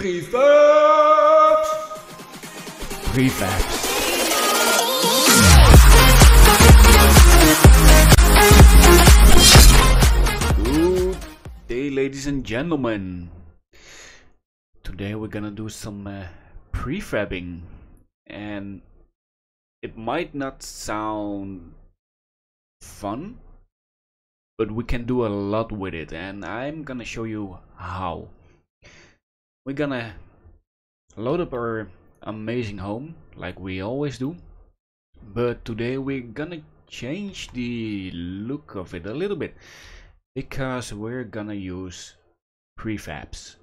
Prefabs! Prefabs. Good day, ladies and gentlemen. Today we're gonna do some prefabbing, and it might not sound fun, but we can do a lot with it, and I'm gonna show you how. We're gonna load up our amazing home like we always do, but today we're gonna change the look of it a little bit because we're gonna use prefabs.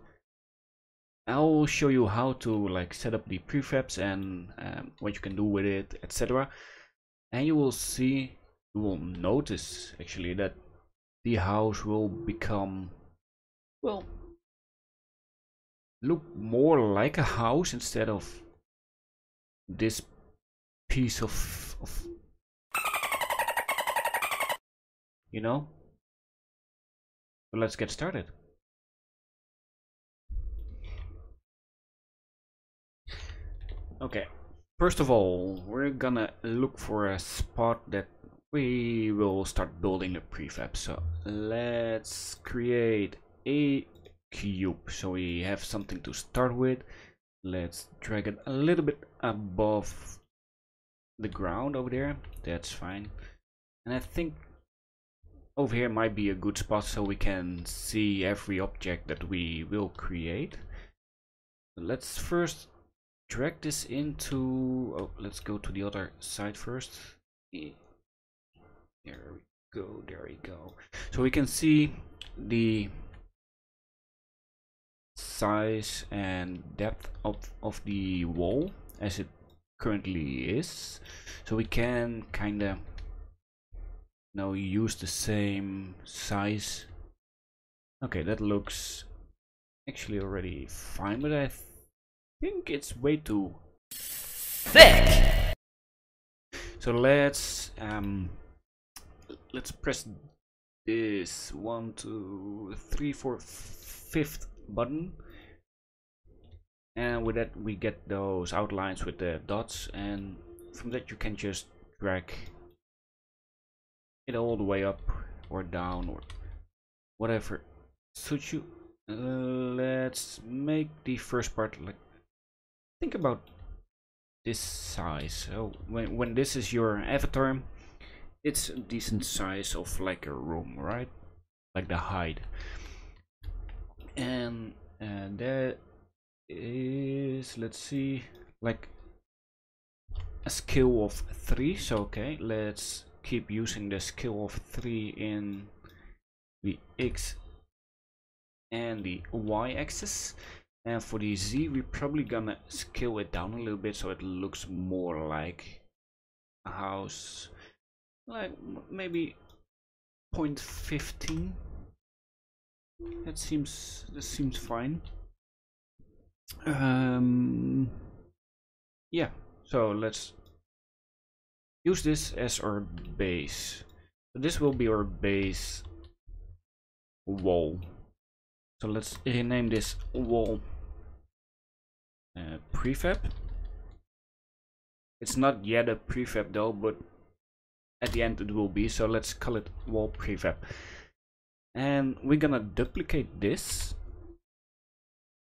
I'll show you how to like set up the prefabs and what you can do with it, etc. And you will notice actually that the house will become, well, look more like a house instead of this piece of you know. So let's get started. Okay, first of all, we're gonna look for a spot that we will start building the prefab. So let's create a cube, so we have something to start with. Let's drag it a little bit above the ground over there, that's fine. And I think over here might be a good spot so we can see every object that we will create. Let's first drag this into, oh, let's go to the other side first. There we go. So we can see the size and depth of the wall as it currently is, so we can kind of now use the same size. Okay, that looks actually already fine, but I think it's way too thick. So let's press this 1, 2, 3, 4, 5th button, and with that we get those outlines with the dots, and from that you can just drag it all the way up or down or whatever suits you. Let's make the first part like, think about this size. So when this is your avatar, it's a decent size of like a room, right? Like the height. And that is, let's see, like a scale of 3. So okay, let's keep using the scale of 3 in the X and the Y axis, and for the Z we're probably gonna scale it down a little bit so it looks more like a house, like maybe 0.15. That seems fine. Yeah, so let's use this as our base. So this will be our base wall. So let's rename this wall prefab. It's not yet a prefab though, but at the end it will be. So let's call it wall prefab. And we're gonna duplicate this,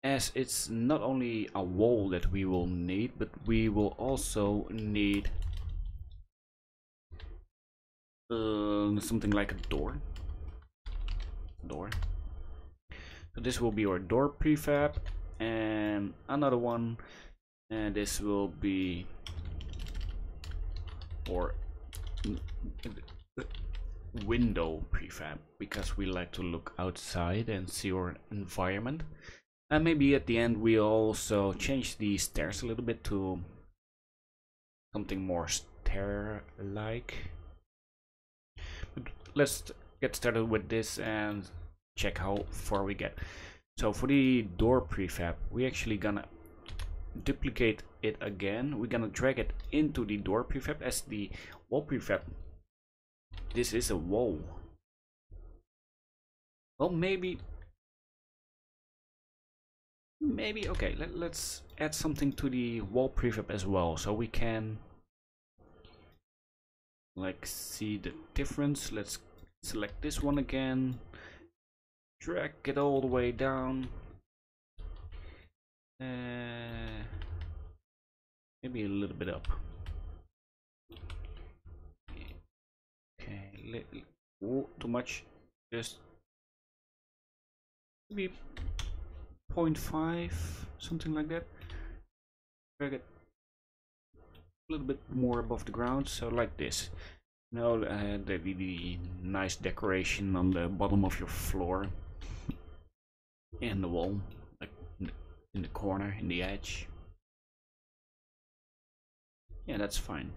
as it's not only a wall that we will need, but we will also need something like a door. So this will be our door prefab, and another one, and this will be our window prefab, because we like to look outside and see our environment. And maybe at the end we also change the stairs a little bit to something more stair like. But let's get started with this and check how far we get. So for the door prefab, we're actually gonna duplicate it again. We're gonna drag it into the door prefab as the wall prefab. This is a wall. Well, maybe Maybe, okay, let's add something to the wall prefab as well, so we can like see the difference. Let's select this one again, drag it all the way down, maybe a little bit up. Okay, too much, just maybe 0.5, something like that. Drag it a little bit more above the ground, so like this. Now the nice decoration on the bottom of your floor and the wall, like in the corner, in the edge. Yeah, that's fine.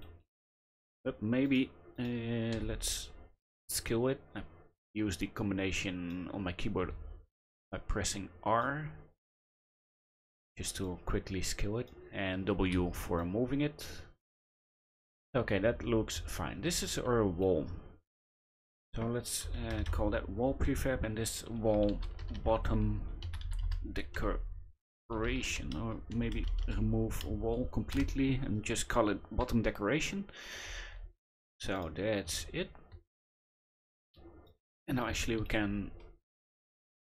But maybe let's scale it. I use the combination on my keyboard by pressing R just to quickly scale it, and W for moving it. Okay, that looks fine. This is our wall, so let's call that wall prefab, and this wall bottom decoration, or maybe remove wall completely and just call it bottom decoration. So that's it. And now actually we can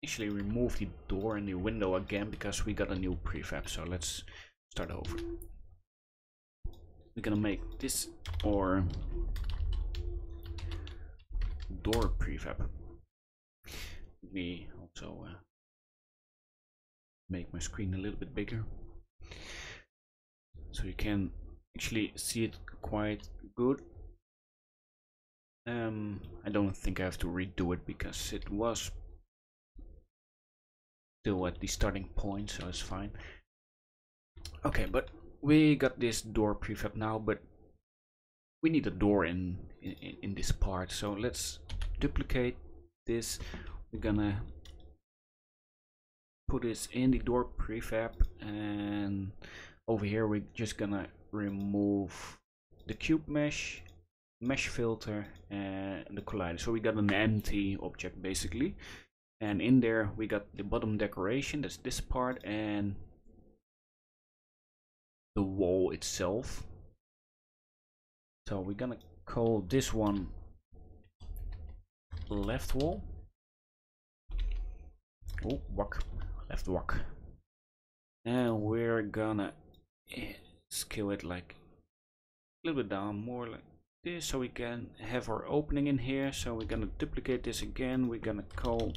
actually remove the door and the window again because we got a new prefab. So let's start over. We're gonna make this or door prefab. Let me also make my screen a little bit bigger so you can actually see it quite good. I don't think I have to redo it because it was still at the starting point, so it's fine. Okay, but we got this door prefab now, but we need a door in this part, so let's duplicate this. We're gonna put this in the door prefab, and over here we're just gonna remove the cube mesh, mesh filter, and the collider. So we got an empty object basically, and in there we got the bottom decoration, that's this part, and the wall itself. So we're gonna call this one left wall. Oh, walk, left walk. And we're gonna scale it like a little bit down, more like this, so we can have our opening in here. So we're gonna duplicate this again. We're gonna call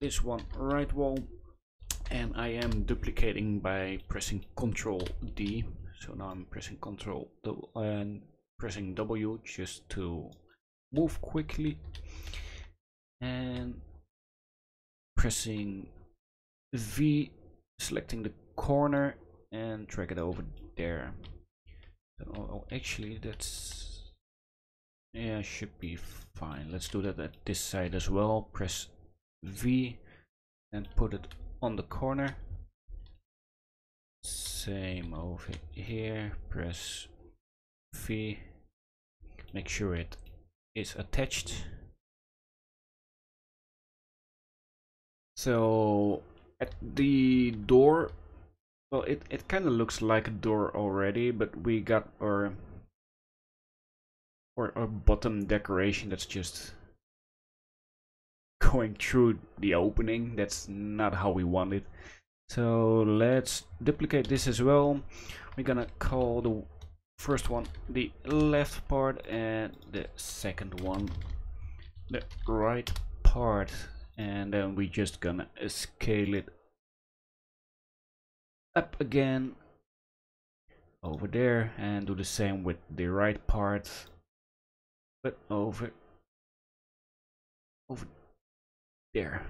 this one right wall. And I am duplicating by pressing Ctrl D. So now I'm pressing Ctrl and pressing W just to move quickly. And pressing V, selecting the corner and drag it over there. Oh, actually that's, yeah, should be fine. Let's do that at this side as well. Press V and put it on the corner. Same over here, press V, make sure it is attached. So at the door, well, it kind of looks like a door already, but we got our bottom decoration that's just going through the opening. That's not how we want it. So let's duplicate this as well. We're gonna call the first one the left part and the second one the right part, and then we're just gonna scale it up again over there, and do the same with the right part, but over there.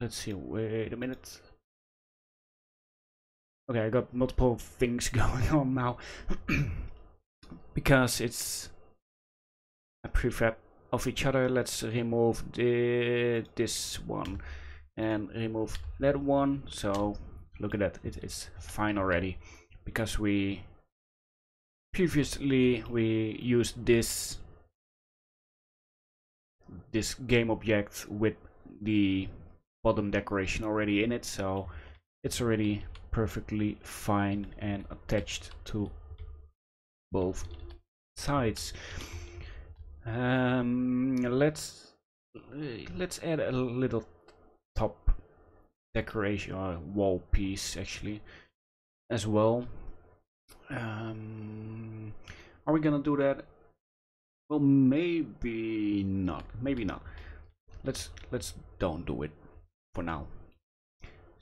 Let's see, wait a minute. Okay, I got multiple things going on now because it's a prefab of each other. Let's remove this one and remove that one. So look at that, it is fine already because we previously used this game object with the bottom decoration already in it, so it's already perfectly fine and attached to both sides. Let's add a little top decoration or wall piece actually as well. Are we gonna do that? Well, maybe not. Maybe not. Let's don't do it for now.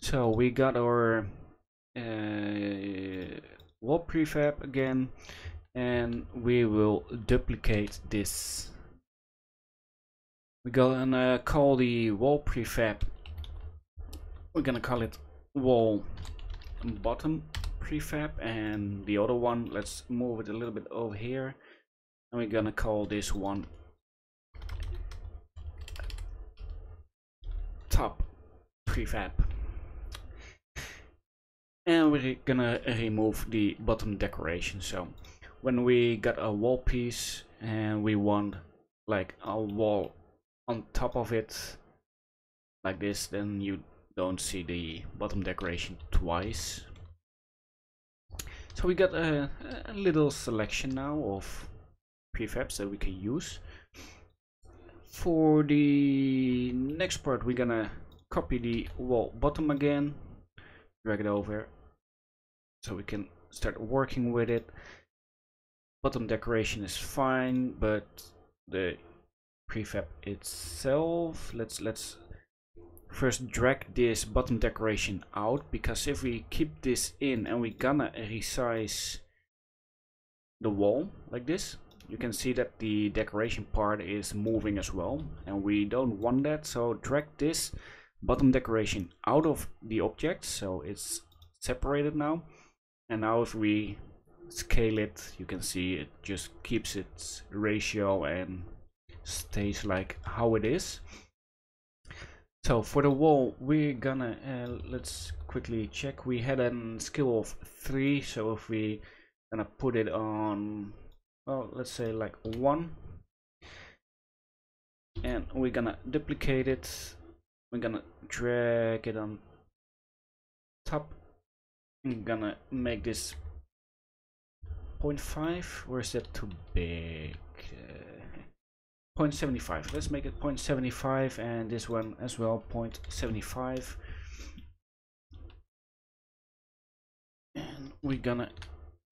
So we got our wall prefab again, and we will duplicate this. We're gonna call the wall prefab. We're gonna call it wall bottom prefab, and the other one, let's move it a little bit over here, and we're gonna call this one top prefab, and we're gonna remove the bottom decoration. So when we got a wall piece and we want like a wall on top of it like this, then you don't see the bottom decoration twice. So we got a little selection now of prefabs that we can use. For the next part, we're gonna copy the wall bottom again, drag it over so we can start working with it. Bottom decoration is fine, but the prefab itself, let's first drag this bottom decoration out, because if we keep this in and we're gonna resize the wall like this, you can see that the decoration part is moving as well, and we don't want that. So drag this bottom decoration out of the object, so it's separated now. And now if we scale it, you can see it just keeps its ratio and stays like how it is. So for the wall, we're gonna let's quickly check. We had a skill of 3, so if we gonna put it on, well, let's say like 1, and we're gonna duplicate it. We're gonna drag it on top. I'm gonna make this 0.5, or is that too big? 0.75. Let's make it 0.75, and this one as well, 0.75. And we're gonna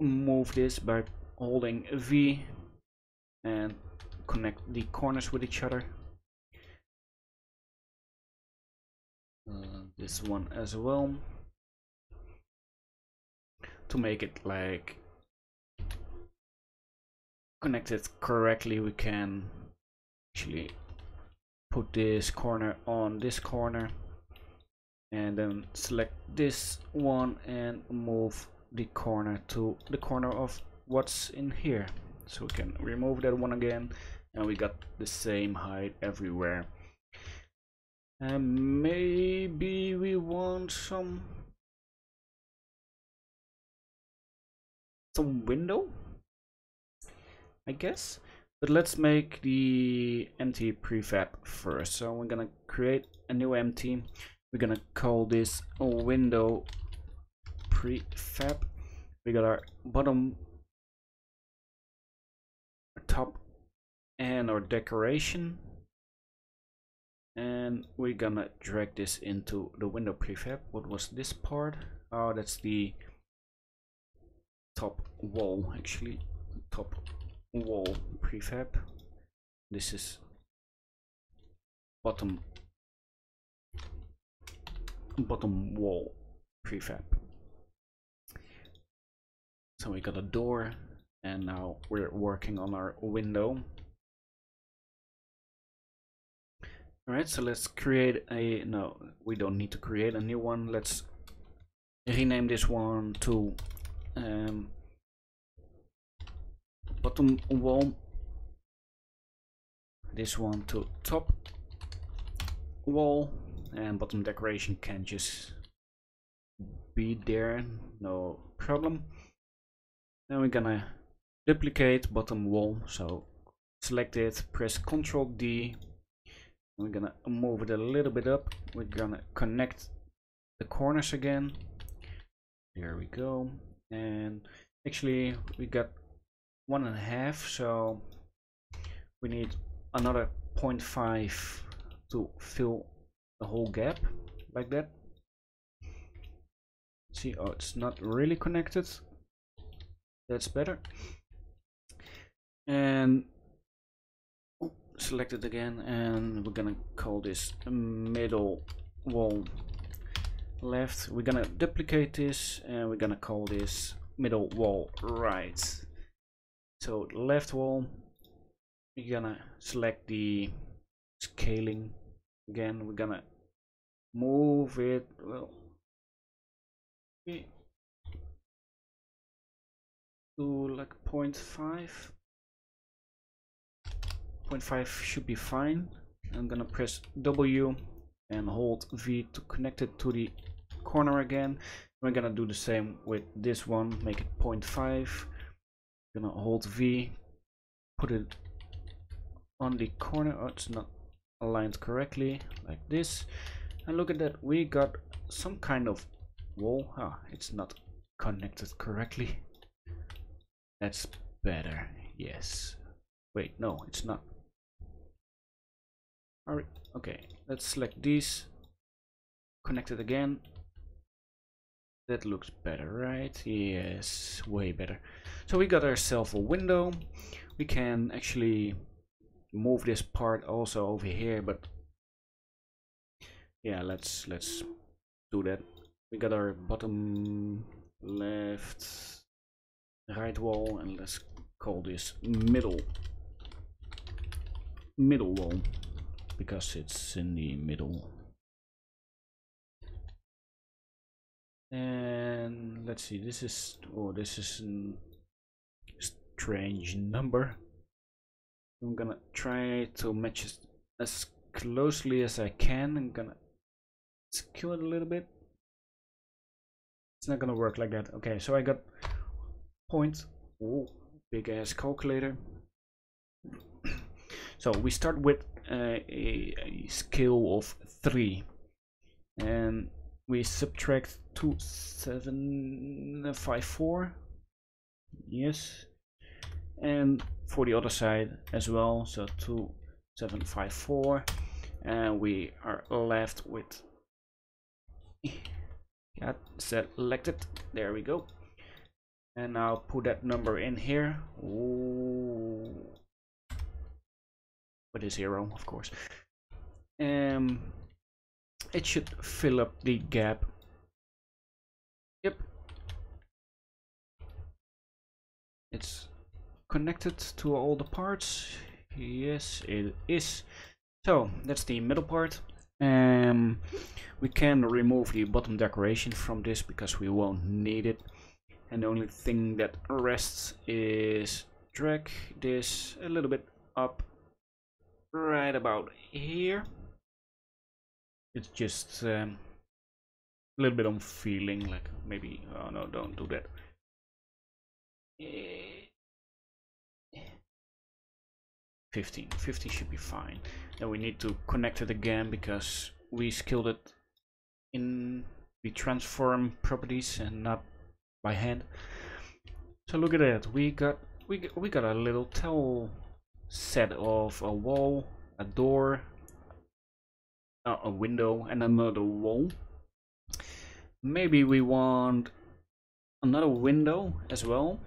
move this by holding V and connect the corners with each other. This one as well, to make it like connected correctly. We can actually put this corner on this corner, and then select this one and move the corner to the corner of what's in here. So we can remove that one again, and we got the same height everywhere. And maybe we want some window, I guess. But let's make the empty prefab first. So we're gonna create a new empty. We're gonna call this a window prefab. We got our bottom, our top, and our decoration, and we're gonna drag this into the window prefab. What was this part? Oh, that's the top wall, actually, top wall prefab. This is bottom wall prefab. So we got a door, and now we're working on our window. Alright, so let's create a, no, we don't need to create a new one. Let's rename this one to bottom wall, this one to top wall, and bottom decoration can just be there, no problem. Then we're gonna duplicate bottom wall, so select it, press Ctrl D, We're gonna move it a little bit up. We're gonna connect the corners again. There we go. And actually we got 1.5, so we need another 0.5 to fill the whole gap like that. See, oh, it's not really connected. That's better. And select it again, and we're gonna call this middle wall left. We're gonna duplicate this, and we're gonna call this middle wall right. So left wall, we're gonna select the scaling again. We're gonna move it. Well, 3 to like 0.5. 0.5 should be fine. I'm gonna press W and hold V to connect it to the corner again. We're gonna do the same with this one, make it 0.5. Gonna hold V, put it on the corner. Oh, it's not aligned correctly, like this. And look at that, we got some kind of wall. Ah, it's not connected correctly. That's better. Yes. Wait, no, it's not. All right, okay, let's select these, connect it again. That looks better, right? Yes, way better. So we got ourselves a window. We can actually move this part also over here, but yeah, let's do that. We got our bottom left, right wall, and let's call this middle wall, because it's in the middle. And let's see, this is, oh, this is a strange number. I'm gonna try to match it as closely as I can. I'm gonna skew it a little bit. It's not gonna work like that. Okay, so I got point, oh, big ass calculator. So we start with a scale of 3, and we subtract 2754. Yes, and for the other side as well, so 2754, and we are left with yeah, selected. There we go. And I'll put that number in here. Ooh. With a 0, of course. It should fill up the gap. Yep. It's connected to all the parts. Yes, it is. So that's the middle part. We can remove the bottom decoration from this because we won't need it. And the only thing that rests is drag this a little bit up right about here. It's just a little bit on feeling, like maybe, oh no, don't do that. Yeah. 15 should be fine. And we need to connect it again because we scaled it in the transform properties and not by hand. So look at that, we got a little towel set of a wall, a door, a window, and another wall. Maybe we want another window as well,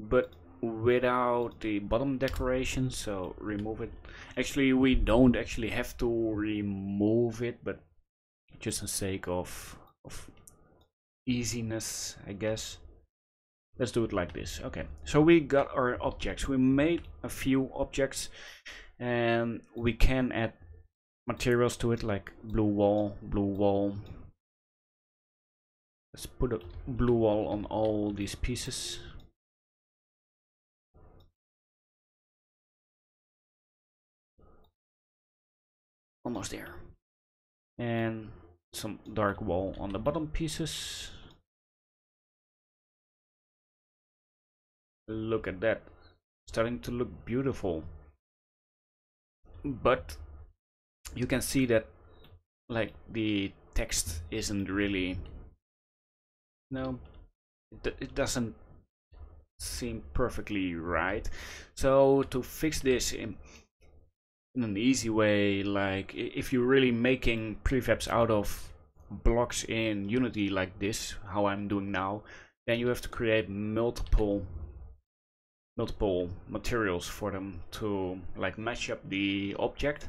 but without the bottom decoration, so remove it. Actually, we don't actually have to remove it, but just for the sake of easiness, I guess. Let's do it like this. Okay, so we got our objects. We made a few objects, and we can add materials to it, like blue wall. Let's put a blue wall on all these pieces. Almost there. And some dark wall on the bottom pieces. Look at that, starting to look beautiful. but you can see that like the text isn't really, no, it doesn't seem perfectly right. So to fix this in an easy way, like if you're really making prefabs out of blocks in Unity like this, how I'm doing now, then you have to create multiple materials for them to like match up the object.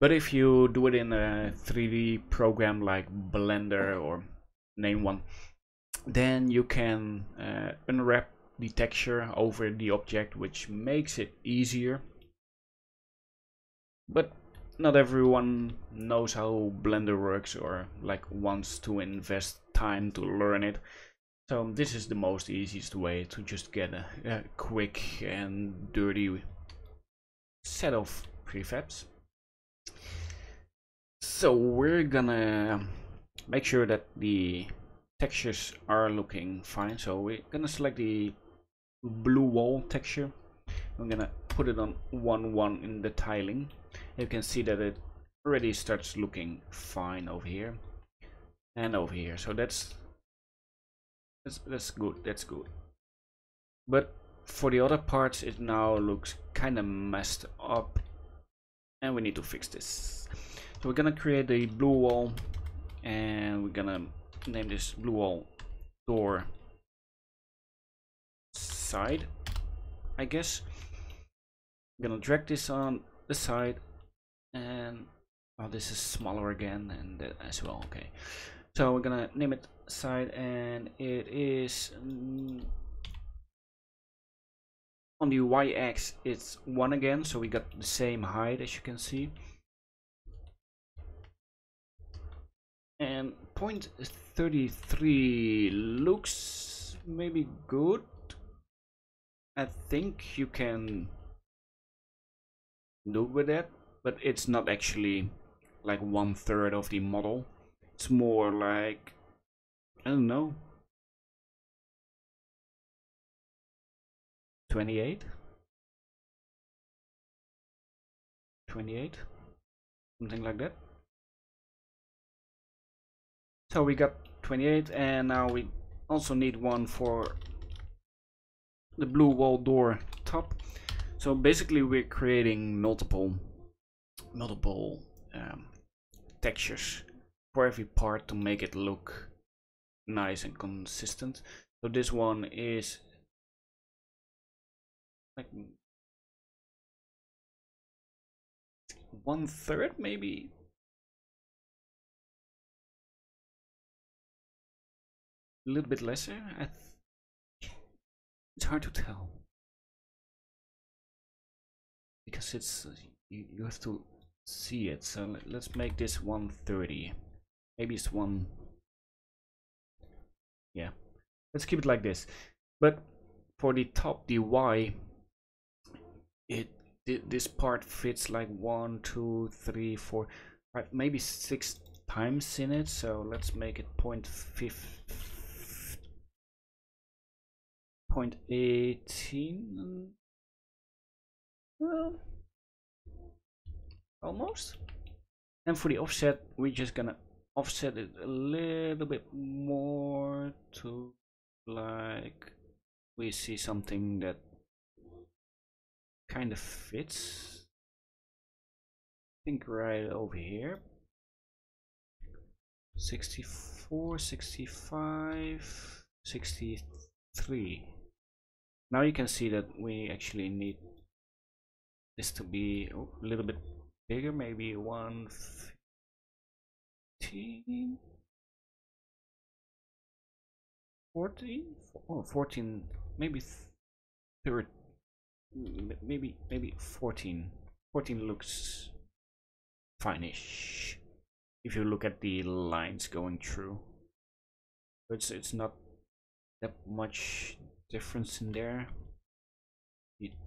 But if you do it in a 3D program like Blender or name one, then you can unwrap the texture over the object, which makes it easier. But not everyone knows how Blender works or like wants to invest time to learn it. So this is the most easiest way to just get a quick and dirty set of prefabs. So we're gonna make sure that the textures are looking fine. So we're gonna select the blue wall texture. I'm gonna put it on 1-1 in the tiling. You can see that it already starts looking fine over here and over here. So that's good. That's good. But for the other parts, it now looks kind of messed up, and we need to fix this. So we're gonna create a blue wall, and we're gonna name this blue wall door side, I guess. I'm gonna drag this on the side, and oh, this is smaller again, and that as well. Okay, so we're gonna name it side, and it is on the y-axis it's 1 again, so we got the same height as you can see, and 0.33 looks maybe good. I think you can do with that, but it's not actually like 1/3 of the model. It's more like, I don't know, 28, something like that. So we got 28, and now we also need one for the blue wall door top. So basically we're creating multiple textures for every part to make it look nice and consistent. So this one is like 1/3 maybe. A little bit lesser. It's hard to tell, because it's, you have to see it. So let's make this 130. Maybe it's one. Yeah, let's keep it like this. But for the top, the Y, this part fits like 1, 2, 3, 4, 5, maybe 6 times in it. So let's make it 0.18. Well, almost. And for the offset, we're just gonna offset it a little bit more to like we see something that kind of fits. I think right over here. 64, 65, 63. Now you can see that we actually need this to be a little bit bigger, maybe 115, 14, or 14, maybe 30, maybe 14. 14 looks fine-ish if you look at the lines going through. It's not that much difference in there.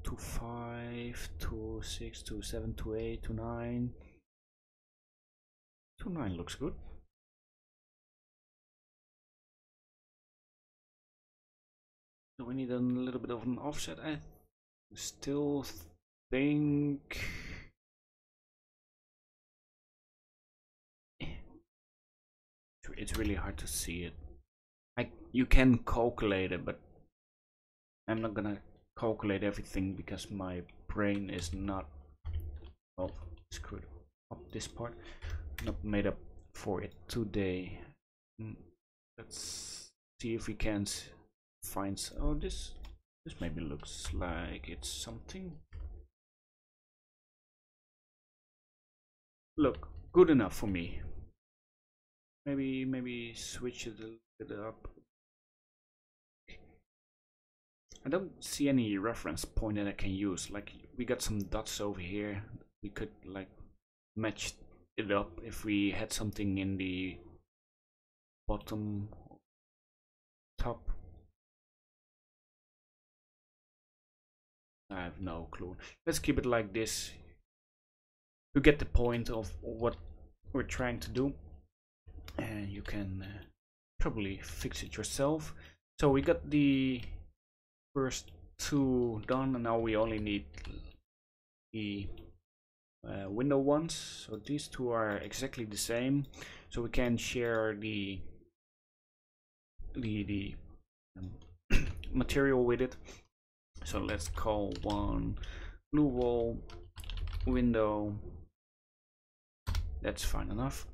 25, 26, 27, 28, 29. 29 looks good. So we need a little bit of an offset. I still think it's really hard to see it. You can calculate it, but I'm not gonna calculate everything because my brain is not, well, screwed up this part. Not made up for it today. Let's see if we can find. Oh, this maybe looks like it's something. Look, good enough for me. Maybe switch it a little bit up. I don't see any reference point that I can use. Like, we got some dots over here. We could like match it up if we had something in the bottom top. I have no clue. Let's keep it like this. You get the point of what we're trying to do, and you can probably fix it yourself. So we got the first two done, and now we only need the window ones. So these two are exactly the same, so we can share the material with it. So let's call one blue wall window. That's fine enough.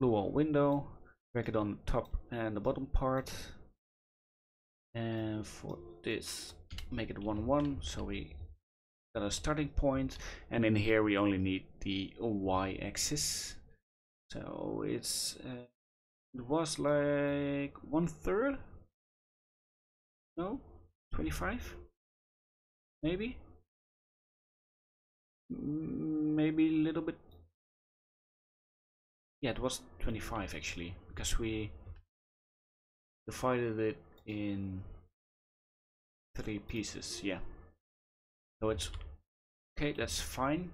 Blue wall window. Drag it on the top and the bottom part. And for this, make it 1, 1, so we got a starting point, and in here we only need the y-axis. So it's it was like 1/3, no, 25, maybe a little bit. Yeah, it was 25 actually, because we divided it in 3 pieces. Yeah, so it's okay, that's fine.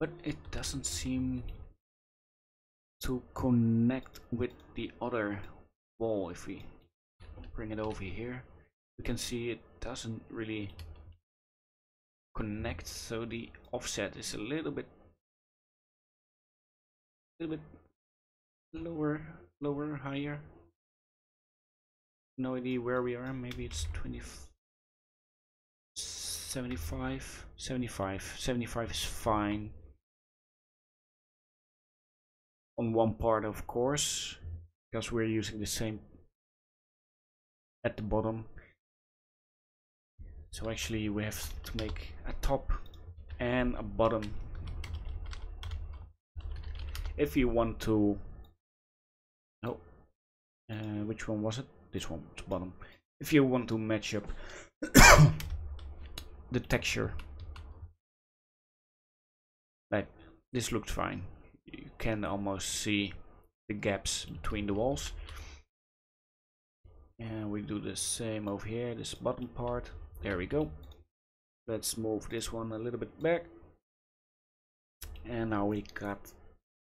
But it doesn't seem to connect with the other wall. If we bring it over here, we can see it doesn't really connect, so the offset is a little bit lower, higher. No idea where we are. Maybe it's 20, 75, 75, 75 is fine. On one part, of course, because we're using the same at the bottom. So actually we have to make a top and a bottom if you want to. Oh, which one was it? This one, the bottom. If you want to match up the texture, like this looks fine. You can almost see the gaps between the walls. And we do the same over here, this bottom part. There we go. Let's move this one a little bit back. And now we got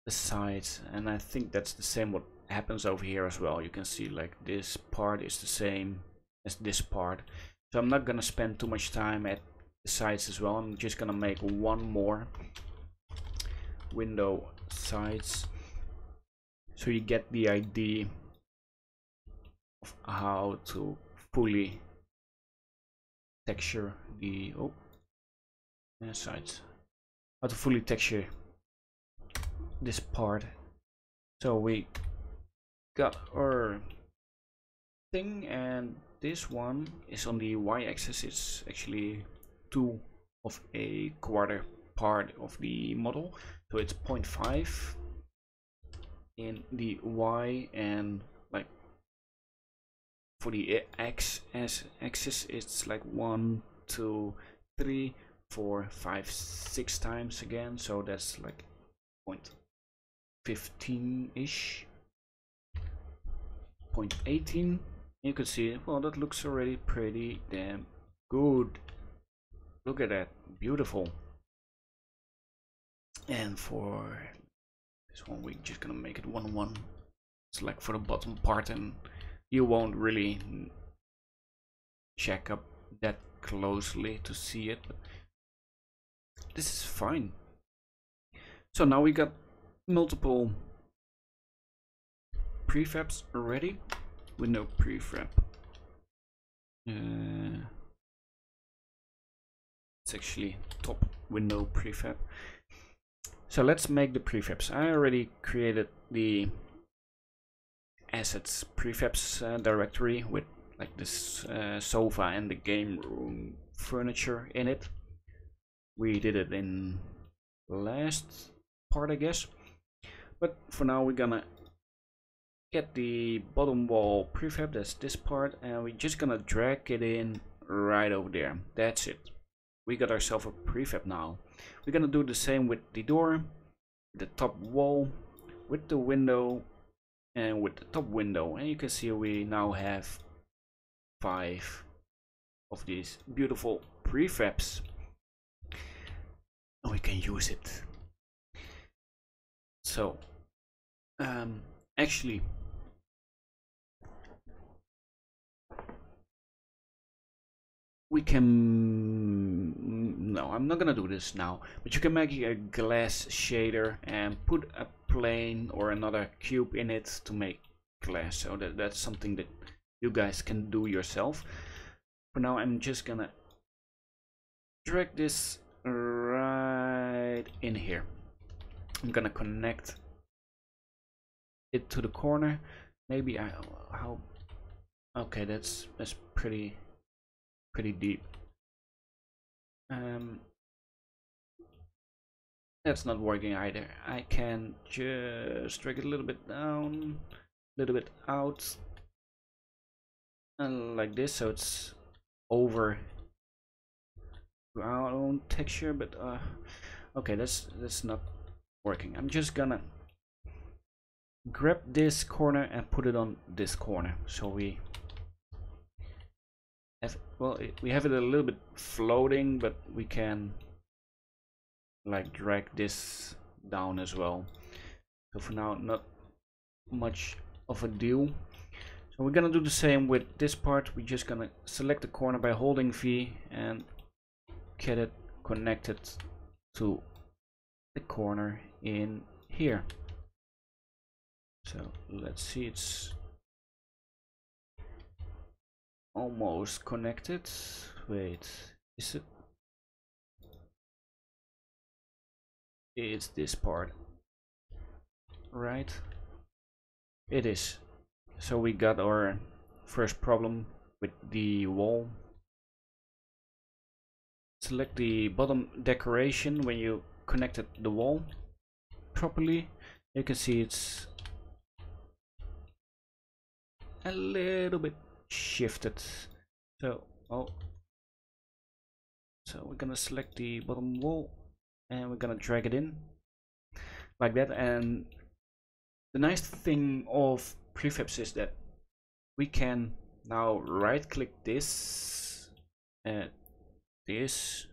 the sides, and I think that's the same what happens over here as well. You can see like this part is the same as this part, so I'm not gonna spend too much time at the sides as well. I'm just gonna make one more window sides, so you get the idea of how to fully texture the sides, how to fully texture this part. So we got our thing, and this one is on the y-axis. It's actually 2 1/4 part of the model, so it's 0.5 in the y, and like for the x-axis it's like 1, 2, 3, 4, 5, 6 times again, so that's like 0.15-ish, 0.18. You can see, well, that looks already pretty damn good. Look at that, beautiful. And for this one, we're just gonna make it 1, 1. It's like for the bottom part, and you won't really check up that closely to see it. But this is fine. So now we got multiple prefabs already with no prefab. It's actually top with no prefab. So let's make the prefabs. I already created the assets prefabs directory with like this sofa and the game room furniture in it. We did it in last part, I guess. But for now, we're gonna get the bottom wall prefab, that's this part, and we're just gonna drag it in right over there. That's it. We got ourselves a prefab now. We're gonna do the same with the door, the top wall, with the window, and with the top window. And you can see we now have 5 of these beautiful prefabs. We can use it. So actually we can, no, I'm not gonna do this now, but you can make a glass shader and put a plane or another cube in it to make glass. So that's something that you guys can do yourself. For now, I'm just gonna drag this right in here. I'm gonna connect it to the corner. Maybe I, how, okay, that's pretty deep. That's not working either. I can just drag it a little bit down, a little bit out, and like this, so it's over our own texture. But okay, that's not working. I'm just gonna grab this corner and put it on this corner, so we have, well, we have it a little bit floating, but we can like drag this down as well. So for now, not much of a deal. So we're gonna do the same with this part. We're just gonna select the corner by holding V and get it connected to the corner in here. So let's see, it's almost connected. Wait, is it? It's this part, right? It is. So we got our first problem with the wall. Select the bottom decoration when you connected the wall properly. You can see it's a little bit shifted. So, so we're gonna select the bottom wall and we're gonna drag it in like that. And the nice thing of prefabs is that we can now right click this and this.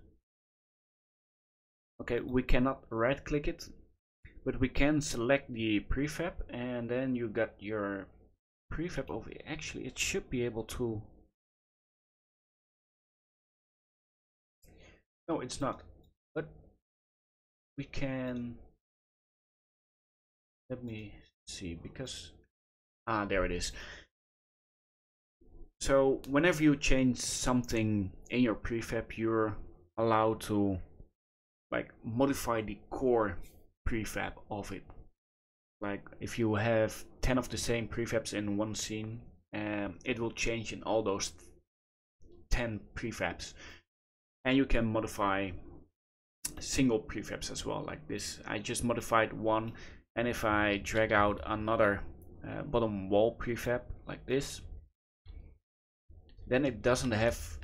Okay, we cannot right click it, but we can select the prefab, and then you got your prefab over here. Actually, it should be able to, no, it's not, but we can, let me see, because ah, there it is. So whenever you change something in your prefab, you're allowed to like modify the core prefab of it. Like if you have 10 of the same prefabs in one scene, it will change in all those 10 prefabs. And you can modify single prefabs as well, like this. I just modified one, and if I drag out another bottom wall prefab like this, then it doesn't have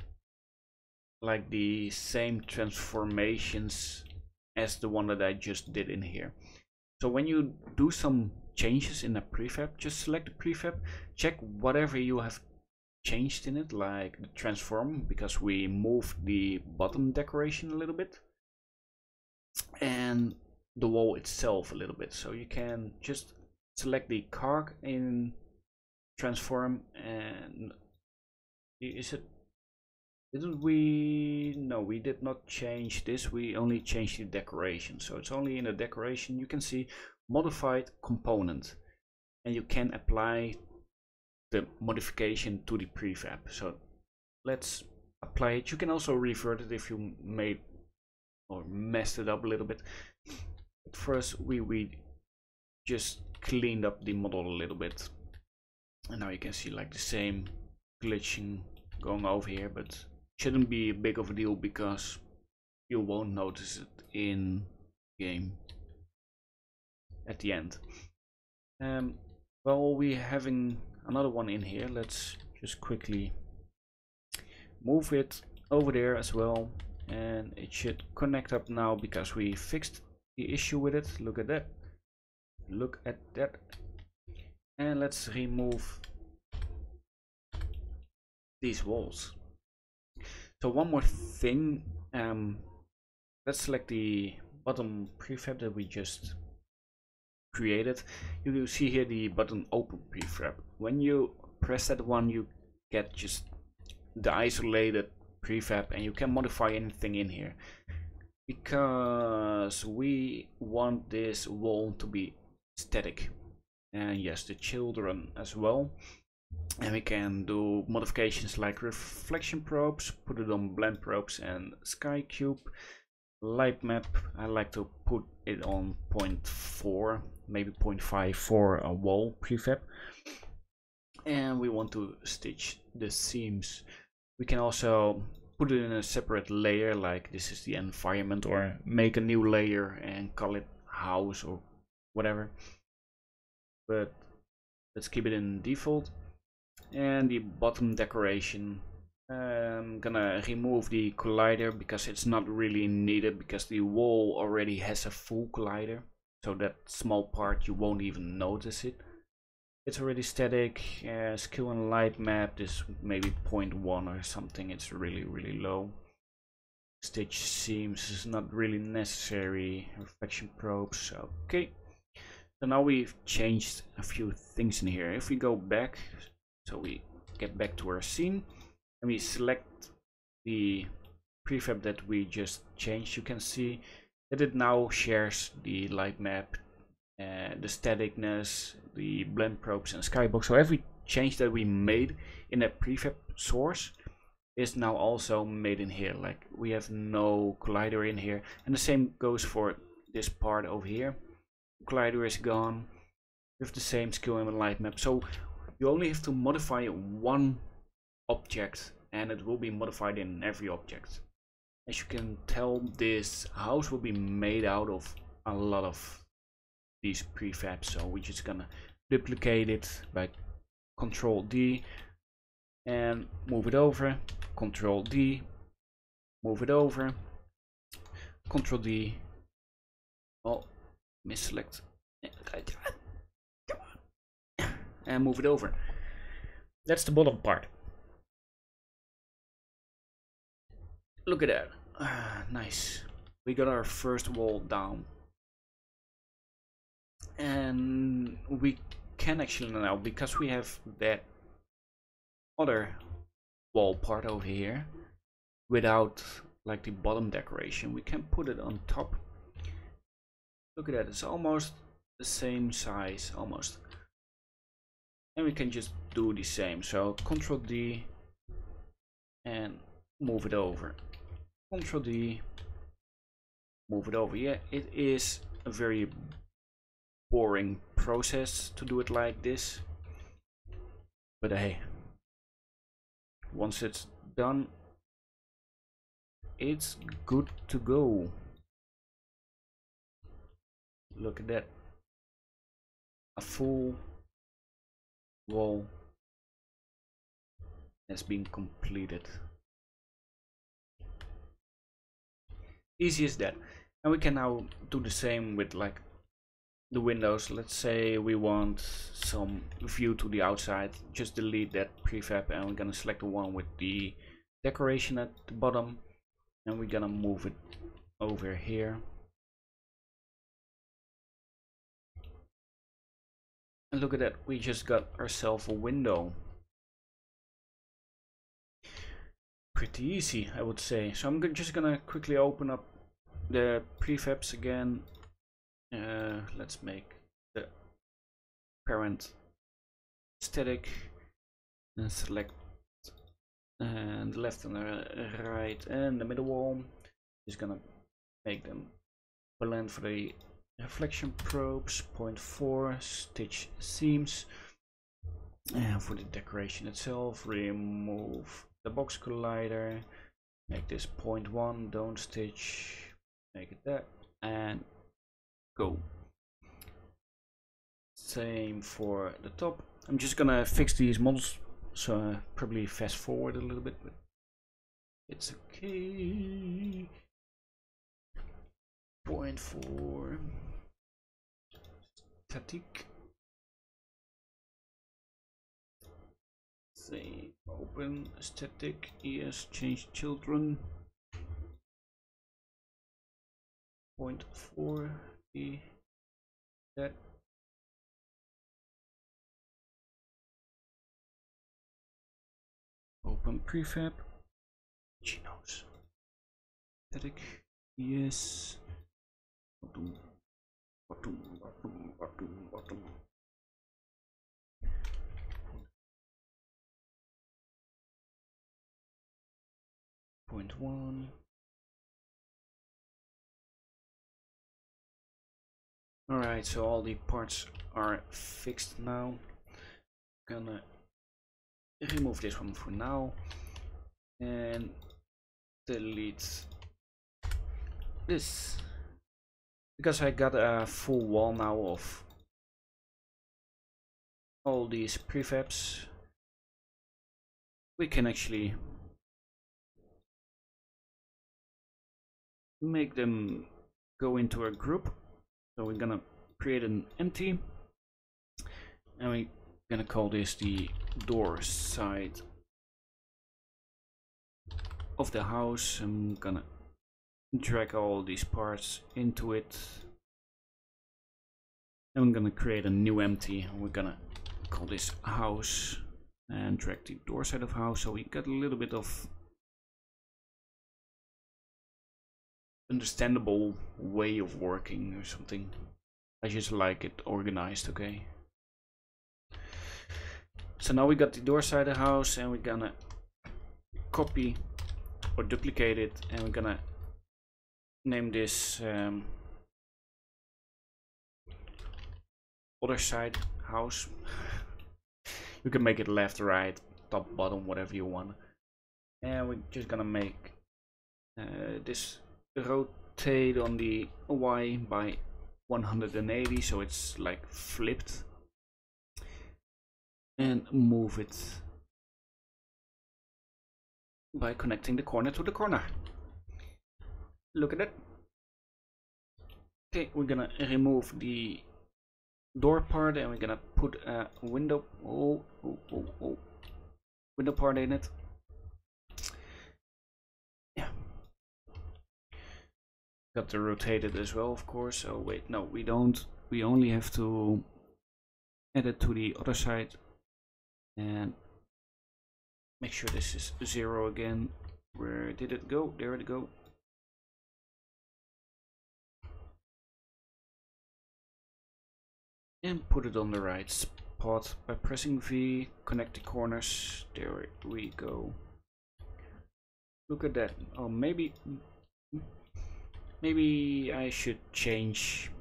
like the same transformations as the one that I just did in here. So when you do some changes in a prefab, just select the prefab, check whatever you have changed in it, like the transform, because we moved the bottom decoration a little bit and the wall itself a little bit. So you can just select the cog in transform, and is it, didn't we, no, we did not change this, we only changed the decoration. So it's only in the decoration. You can see modified component, and you can apply the modification to the prefab. So let's apply it. You can also revert it if you made or messed it up a little bit. But first we just cleaned up the model a little bit, and now you can see like the same glitching going over here, but shouldn't be a big of a deal because you won't notice it in game at the end. Well, we're having another one in here. Let's just quickly move it over there as well, and it should connect up now because we fixed the issue with it. Look at that, look at that. And let's remove these walls. So one more thing, let's select the bottom prefab that we just created. You will see here the button open prefab. When you press that one, you get just the isolated prefab, and you can modify anything in here because we want this wall to be static, and yes, the children as well. And we can do modifications like reflection probes, put it on blend probes and sky cube, light map. I like to put it on 0.4, maybe 0.5 for a wall prefab. And we want to stitch the seams. We can also put it in a separate layer, like this is the environment, or make a new layer and call it house or whatever. But let's keep it in default. And the bottom decoration, I'm gonna remove the collider because it's not really needed, because the wall already has a full collider, so that small part you won't even notice it. It's already static. Skill and light map, this maybe 0.1 or something. It's really low. Stitch seams is not really necessary. Reflection probes, okay. So now we've changed a few things in here. If we go back, so we get back to our scene and we select the prefab that we just changed, you can see that it now shares the light map, the staticness, the blend probes and skybox. So every change that we made in that prefab source is now also made in here. Like we have no collider in here, and the same goes for this part over here. Collider is gone with the same skill and light map. So you only have to modify one object and it will be modified in every object. As you can tell, this house will be made out of a lot of these prefabs, so we're just gonna duplicate it by Ctrl D and move it over, Ctrl D, move it over, Ctrl D. Oh, misselect. And move it over. That's the bottom part. Look at that. Nice. We got our first wall down. And we can actually now, because we have that other wall part over here without like the bottom decoration, we can put it on top. Look at that. It's almost the same size, almost. And we can just do the same. So Ctrl D and move it over. Ctrl D, move it over. Yeah, it is a very boring process to do it like this. But hey, once it's done, it's good to go. Look at that. A full wall has been completed. Easy as that. And we can now do the same with like the windows. Let's say we want some view to the outside, just delete that prefab, and we're gonna select the one with the decoration at the bottom, and we're gonna move it over here. And look at that, we just got ourselves a window. Pretty easy, I would say. So I'm just gonna quickly open up the prefabs again. Let's make the parent static and select and the left and the right and the middle wall. Just gonna make them blend for the reflection probes, 0.4 stitch seams, and for the decoration itself remove the box collider, make this 0.1, don't stitch, make it that, and go. Same for the top. I'm just gonna fix these models, so probably fast forward a little bit, but it's okay. 0.4 static, say open static, yes, change children, 0.4 that, open prefab, Genos static, yes, bottom. Point 1. Alright, so all the parts are fixed now. Gonna remove this one for now and delete this, because I got a full wall now of all these prefabs. We can actually make them go into a group. So we're gonna create an empty, and we're gonna call this the door side of the house. I'm gonna drag all these parts into it, and I'm gonna create a new empty. We're gonna call this house and drag the door side of house, so we got a little bit of understandable way of working or something. I just like it organized. Okay, so now we got the door side of the house, and we're gonna copy or duplicate it, and we're gonna name this other side house. You can make it left, right, top, bottom, whatever you want. And we're just gonna make this rotate on the Y by 180, so it's like flipped, and move it by connecting the corner to the corner. Look at that. Okay, we're gonna remove the door part, and we're gonna put a window window part in it. Yeah, got to rotate it as well, of course. Oh wait, no, we don't. We only have to add it to the other side, and make sure this is 0 again. Where did it go? There it go. And put it on the right spot by pressing V, connect the corners, there we go. Look at that. Oh, maybe I should change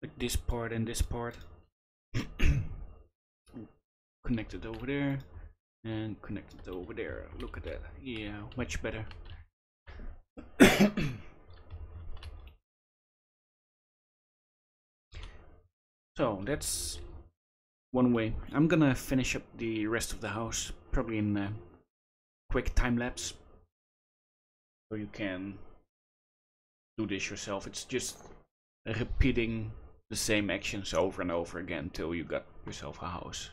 like this part and this part. Connect it over there and connect it over there. Look at that. Yeah, much better. So that's one way. I'm gonna finish up the rest of the house, probably in a quick time lapse, so you can do this yourself. It's just repeating the same actions over and over again till you got yourself a house.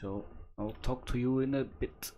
So I'll talk to you in a bit.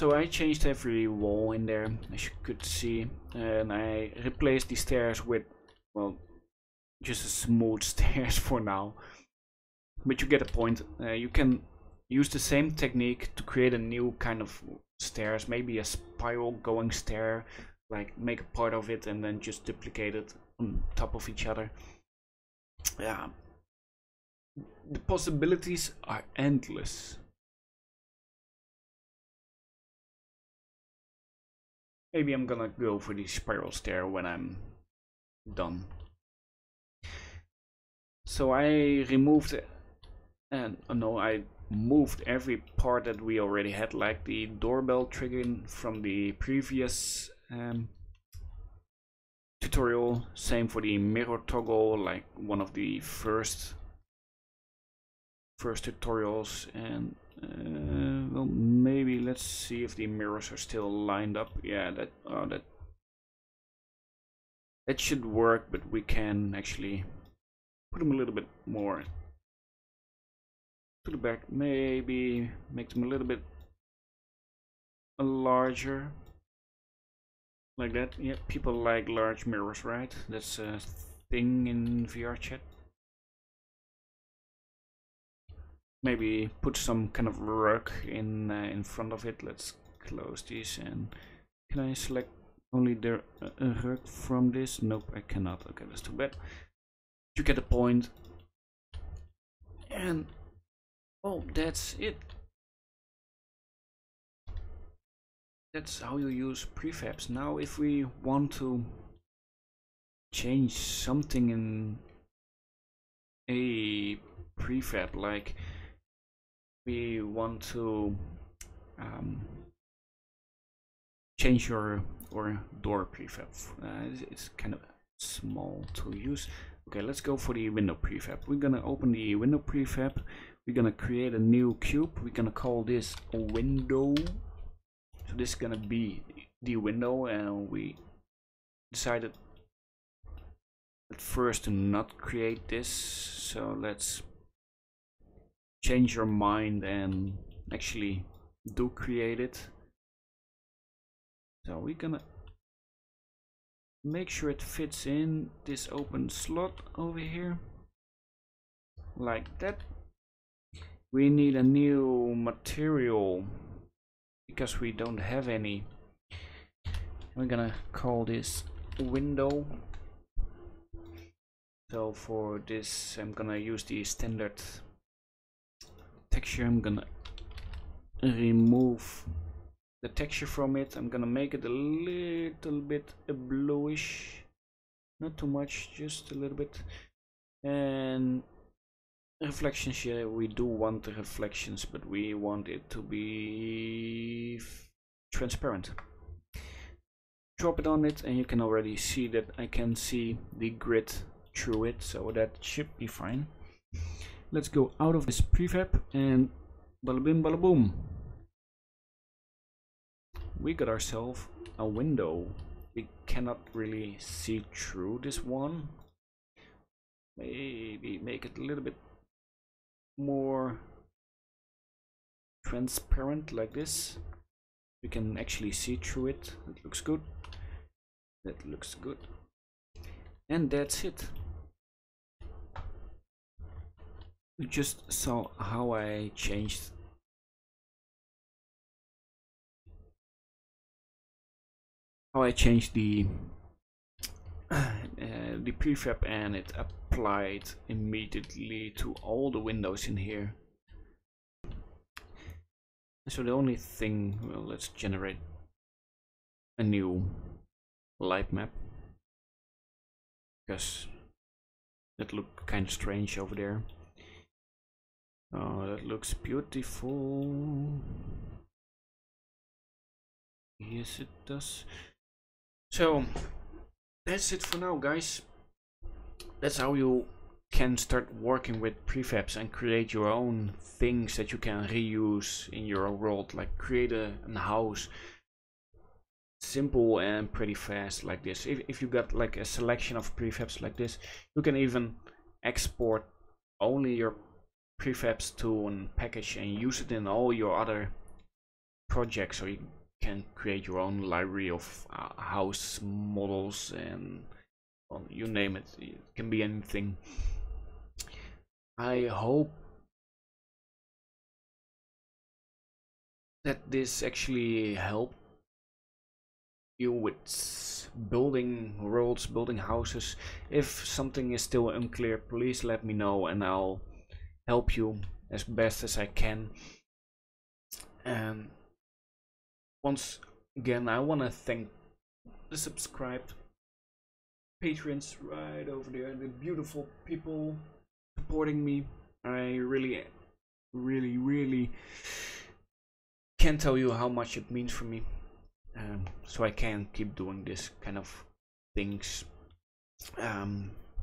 So I changed every wall in there, as you could see, and I replaced the stairs with, well, just a smooth stairs for now. But you get a point. You can use the same technique to create a new kind of stairs, maybe a spiral going stair, like make a part of it and then just duplicate it on top of each other. Yeah, the possibilities are endless. Maybe I'm gonna go for the spiral stair when I'm done. So I removed and no, I moved every part that we already had, like the doorbell triggering from the previous tutorial. Same for the mirror toggle, like one of the first tutorials. And well, maybe let's see if the mirrors are still lined up. Yeah, that should work, but we can actually put them a little bit more to the back, maybe make them a little bit larger, like that. Yeah, people like large mirrors, right? That's a thing in VRChat. Maybe put some kind of rug in front of it. Let's close these, and can I select only the rug from this? Nope, I cannot. Okay, that's too bad. You get the point. And oh, that's it. That's how you use prefabs. Now if we want to change something in a prefab, like we want to change your door prefab. It's kind of small to use. Okay, let's go for the window prefab. We're gonna open the window prefab. We're gonna create a new cube. We're gonna call this a window. So this is gonna be the window, and we decided at first to not create this. So let's change your mind and actually do create it. So we're gonna make sure it fits in this open slot over here, like that. We need a new material because we don't have any. We're gonna call this window. So for this I'm gonna use the standard texture. I'm gonna remove the texture from it. I'm gonna make it a little bit bluish, not too much, just a little bit. And reflections here, we do want the reflections, but we want it to be transparent. Drop it on it, and you can already see that I can see the grid through it, so that should be fine. Let's go out of this prefab, and bada bim bada boom, we got ourselves a window. We cannot really see through this one. Maybe make it a little bit more transparent, like this. We can actually see through it. It looks good. That looks good. And that's it. You just saw how I changed the prefab, and it applied immediately to all the windows in here. So the only thing, well, let's generate a new light map, because that looked kind of strange over there. Oh, that looks beautiful. Yes, it does. So that's it for now, guys. That's how you can start working with prefabs and create your own things that you can reuse in your world, like create a house simple and pretty fast like this. If you got like a selection of prefabs like this, you can even export only your prefabs to a package and use it in all your other project, so you can create your own library of house models and, well, you name it. It can be anything. I hope that this actually helped you with building worlds, building houses. If something is still unclear, please let me know and I'll help you as best as I can. And once again, I want to thank the subscribed patrons right over there, the beautiful people supporting me. I really can't tell you how much it means for me. So I can keep doing this kind of things,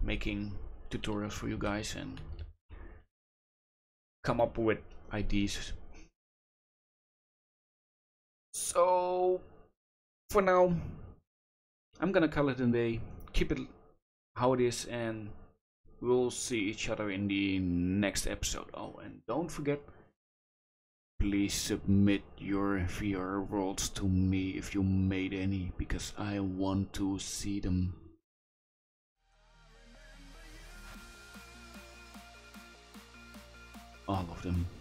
making tutorials for you guys and come up with ideas. So for now, I'm gonna call it a day. Keep it how it is, and we'll see each other in the next episode. Oh, and don't forget, please submit your VR worlds to me if you made any, because I want to see them. All of them.